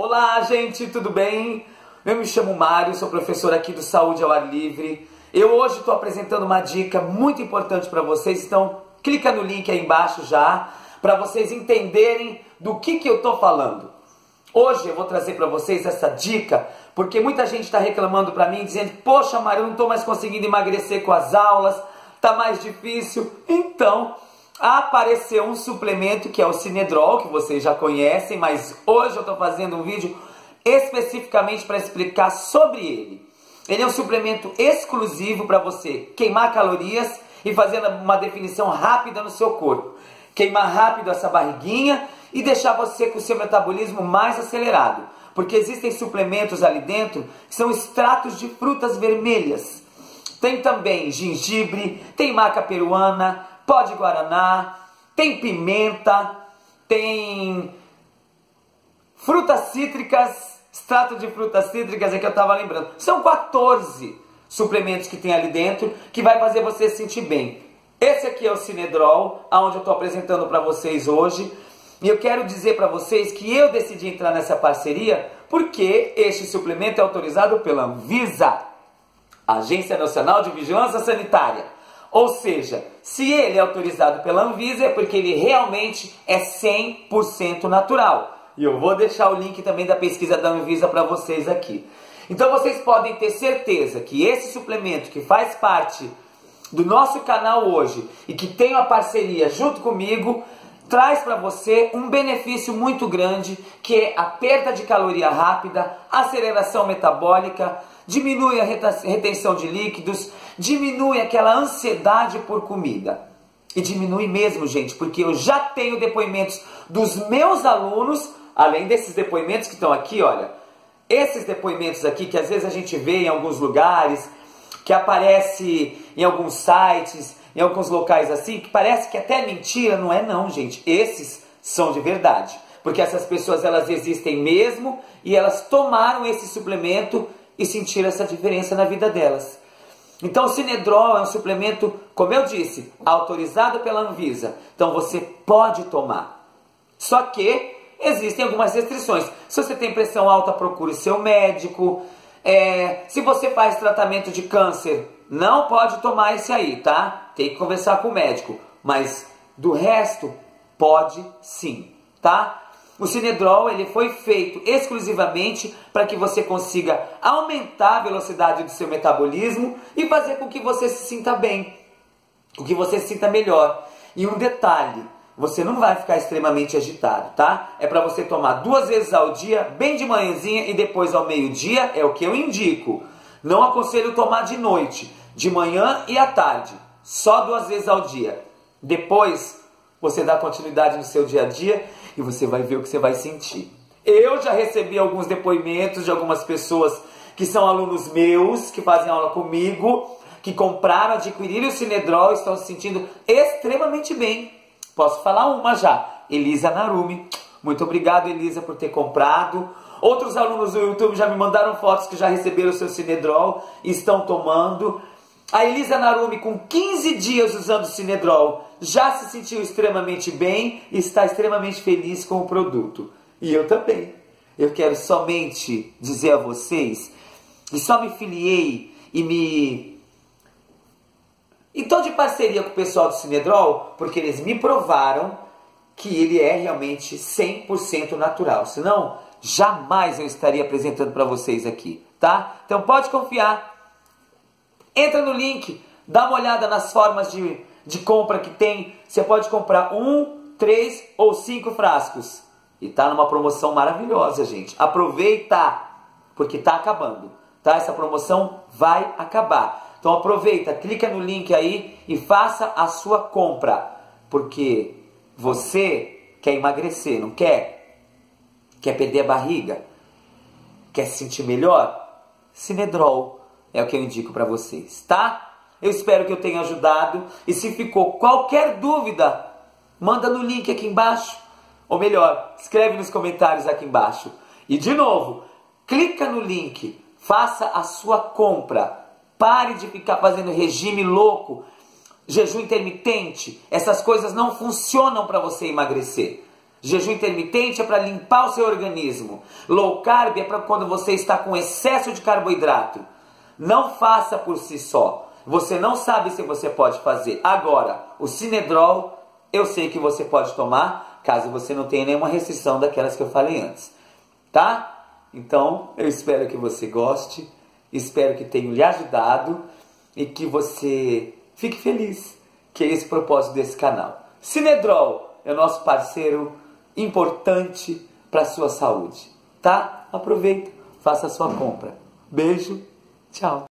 Olá, gente, tudo bem? Eu me chamo Mário, sou professor aqui do Saúde ao Ar Livre. Eu hoje estou apresentando uma dica muito importante para vocês, então clica no link aí embaixo já, para vocês entenderem do que eu estou falando. Hoje eu vou trazer para vocês essa dica, porque muita gente está reclamando para mim, dizendo, poxa, Mário, eu não estou mais conseguindo emagrecer com as aulas, está mais difícil. Então, apareceu um suplemento que é o Sinedrol, que vocês já conhecem, mas hoje eu estou fazendo um vídeo especificamente para explicar sobre ele. Ele é um suplemento exclusivo para você queimar calorias e fazer uma definição rápida no seu corpo. Queimar rápido essa barriguinha e deixar você com o seu metabolismo mais acelerado. Porque existem suplementos ali dentro que são extratos de frutas vermelhas. Tem também gengibre, tem maca peruana, pó de guaraná, tem pimenta, tem frutas cítricas, extrato de frutas cítricas é que eu estava lembrando. São 14 suplementos que tem ali dentro que vai fazer você se sentir bem. Esse aqui é o Sinedrol, aonde eu estou apresentando para vocês hoje. E eu quero dizer para vocês que eu decidi entrar nessa parceria porque este suplemento é autorizado pela Anvisa, Agência Nacional de Vigilância Sanitária. Ou seja, se ele é autorizado pela Anvisa, é porque ele realmente é 100% natural. E eu vou deixar o link também da pesquisa da Anvisa para vocês aqui. Então vocês podem ter certeza que esse suplemento que faz parte do nosso canal hoje e que tem uma parceria junto comigo, traz para você um benefício muito grande, que é a perda de caloria rápida, aceleração metabólica, diminui a retenção de líquidos, diminui aquela ansiedade por comida. E diminui mesmo, gente, porque eu já tenho depoimentos dos meus alunos, além desses depoimentos que estão aqui, olha. Esses depoimentos aqui que às vezes a gente vê em alguns lugares, que aparece em alguns sites, em alguns locais assim, que parece que até é mentira, não é não, gente. Esses são de verdade. Porque essas pessoas, elas existem mesmo e elas tomaram esse suplemento e sentir essa diferença na vida delas. Então o Sinedrol é um suplemento, como eu disse, autorizado pela Anvisa. Então você pode tomar. Só que existem algumas restrições. Se você tem pressão alta, procure seu médico. Se você faz tratamento de câncer, não pode tomar esse aí, tá? Tem que conversar com o médico. Mas do resto, pode sim, tá? O Sinedrol ele foi feito exclusivamente para que você consiga aumentar a velocidade do seu metabolismo e fazer com que você se sinta bem, com que você se sinta melhor. E um detalhe, você não vai ficar extremamente agitado, tá? É para você tomar 2 vezes ao dia, bem de manhãzinha e depois ao meio-dia, é o que eu indico. Não aconselho tomar de noite, de manhã e à tarde, só 2 vezes ao dia. Depois você dá continuidade no seu dia a dia e você vai ver o que você vai sentir. Eu já recebi alguns depoimentos de algumas pessoas que são alunos meus, que fazem aula comigo, que compraram, adquiriram o Sinedrol e estão se sentindo extremamente bem. Posso falar uma já? Elisa Narumi. Muito obrigado, Elisa, por ter comprado. Outros alunos do YouTube já me mandaram fotos que já receberam o seu Sinedrol e estão tomando. A Elisa Narumi, com 15 dias usando o Sinedrol, já se sentiu extremamente bem e está extremamente feliz com o produto. E eu também. Eu quero somente dizer a vocês que só me filiei e estou de parceria com o pessoal do Sinedrol porque eles me provaram que ele é realmente 100% natural. Senão, jamais eu estaria apresentando para vocês aqui, tá? Então pode confiar. Entra no link, dá uma olhada nas formas de compra que tem. Você pode comprar 1, 3 ou 5 frascos. E tá numa promoção maravilhosa, gente. Aproveita, porque tá acabando, tá? Essa promoção vai acabar. Então aproveita, clica no link aí e faça a sua compra. Porque você quer emagrecer, não quer? Quer perder a barriga? Quer se sentir melhor? Sinedrol. É o que eu indico para vocês, tá? Eu espero que eu tenha ajudado. E se ficou qualquer dúvida, manda no link aqui embaixo. Ou melhor, escreve nos comentários aqui embaixo. E de novo, clica no link. Faça a sua compra. Pare de ficar fazendo regime louco, jejum intermitente. Essas coisas não funcionam para você emagrecer. Jejum intermitente é para limpar o seu organismo. Low carb é para quando você está com excesso de carboidrato. Não faça por si só. Você não sabe se você pode fazer. Agora, o Sinedrol, eu sei que você pode tomar, caso você não tenha nenhuma restrição daquelas que eu falei antes. Tá? Então, eu espero que você goste. Espero que tenha lhe ajudado. E que você fique feliz. Que é esse o propósito desse canal. Sinedrol é o nosso parceiro importante para a sua saúde. Tá? Aproveita. Faça a sua compra. Beijo. Tchau.